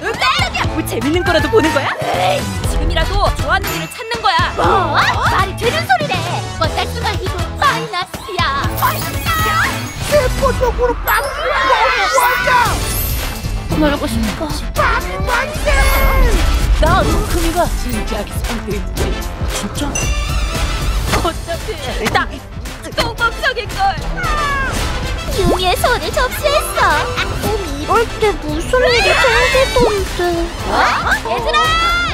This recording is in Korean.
깜짝이야! 뭐 재밌는 거라도 보는 거야? 에이, 지금이라도 좋아하는 일을 찾는 거야. 뭐? 말이 되는 소리래. 뻔딱수가 이거 마이너스야. 마이너스야? 세포적으로 빵이 맞아. 말하고 싶어. 빵이 맞네. 나 로크미가 진지하게 상대해. 진짜? 어차피 나 똥범석일걸. 용의 손을 접수했어. 아, 이럴 때 무슨 일이 생기던데. 어? 얘들아!